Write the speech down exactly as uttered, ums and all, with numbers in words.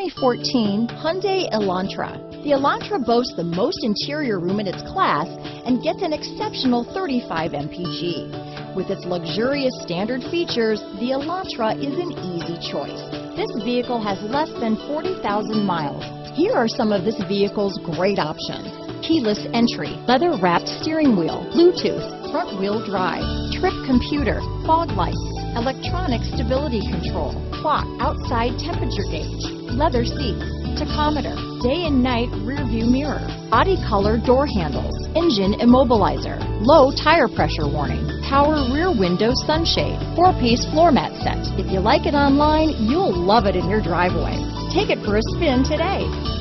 twenty fourteen Hyundai Elantra. The Elantra boasts the most interior room in its class and gets an exceptional thirty-five M P G. With its luxurious standard features, the Elantra is an easy choice. This vehicle has less than forty thousand miles. Here are some of this vehicle's great options: keyless entry, leather-wrapped steering wheel, Bluetooth, front-wheel drive, trip computer, fog lights, electronic stability control, clock, outside temperature gauge, leather seats, tachometer, day and night rearview mirror, body color door handles, engine immobilizer, low tire pressure warning, power rear window sunshade, four-piece floor mat set. If you like it online, you'll love it in your driveway. Take it for a spin today.